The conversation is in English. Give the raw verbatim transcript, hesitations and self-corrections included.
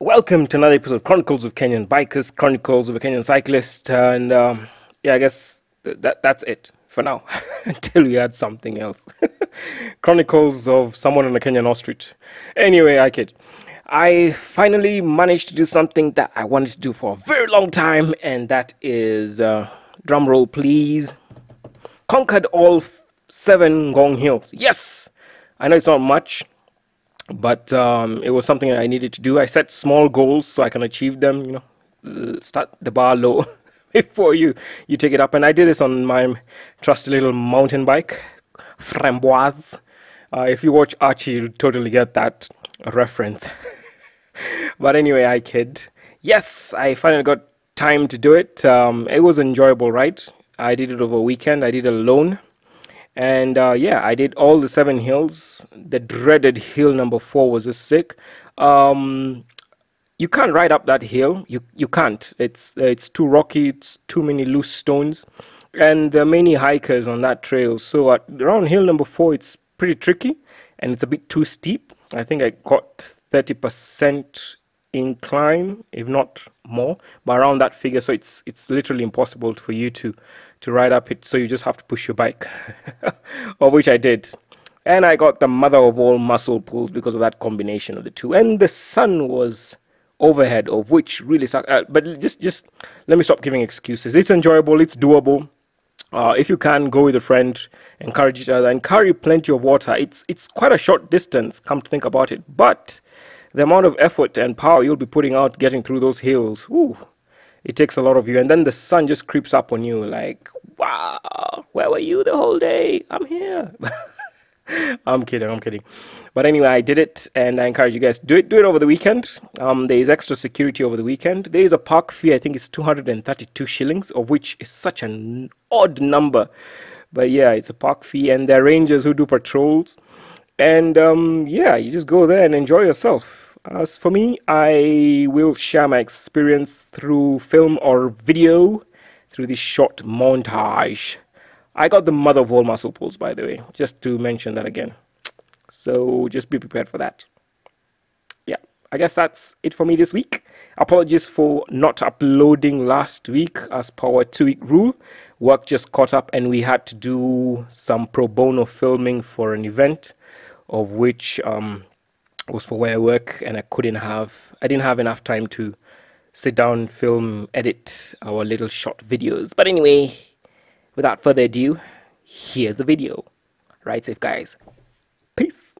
Welcome to another episode of Chronicles of Kenyan Bikers, Chronicles of a Kenyan Cyclist, uh, and um, yeah, I guess th that that's it for now, until we add something else. Chronicles of someone on a Kenyan ostrich. Anyway, I kid. I finally managed to do something that I wanted to do for a very long time, and that is, uh, drum roll please, conquered all seven Ngong Hills. Yes! I know it's not much, but um, it was something that I needed to do. I set small goals so I can achieve them, you know, start the bar low before you, you take it up. And I did this on my trusty little mountain bike, Framboise. Uh, if you watch Archie, you'll totally get that reference. But anyway, I kid. Yes, I finally got time to do it. Um, it was enjoyable, right? I did it over a weekend. I did it alone. And uh, yeah, I did all the seven hills. The dreaded hill number four was just sick. Um, you can't ride up that hill. You you can't. It's uh, it's too rocky. It's too many loose stones, and there are many hikers on that trail. So at, around hill number four, it's pretty tricky, and it's a bit too steep. I think I got thirty percent incline, if not more, but around that figure. So it's it's literally impossible for you to. to ride up it, so you just have to push your bike, of which I did, and I got the mother of all muscle pulls because of that combination of the two, and the sun was overhead, of which really sucked. Uh, but just just let me stop giving excuses. It's enjoyable, it's doable. Uh, if you can, go with a friend, encourage each other, and carry plenty of water. It's it's quite a short distance, come to think about it, but the amount of effort and power you'll be putting out getting through those hills, ooh, it takes a lot of you. And then the sun just creeps up on you like, wow, where were you the whole day? I'm here. I'm kidding, I'm kidding. But anyway, I did it, and I encourage you guys, do it do it over the weekend. Um, there is extra security over the weekend. There is a park fee, I think it's two hundred thirty-two shillings, of which is such an odd number. But yeah, it's a park fee, and there are rangers who do patrols. And um, yeah, you just go there and enjoy yourself. As for me, I will share my experience through film or video through this short montage. I got the mother of all muscle pulls, by the way, just to mention that again. So just be prepared for that. Yeah, I guess that's it for me this week. Apologies for not uploading last week as per our two-week rule. Work just caught up, and we had to do some pro bono filming for an event, of which... Um, was for where I work, and I couldn't have I didn't have enough time to sit down, film, edit our little short videos. But anyway, without further ado, here's the video. Ride safe, guys. Peace.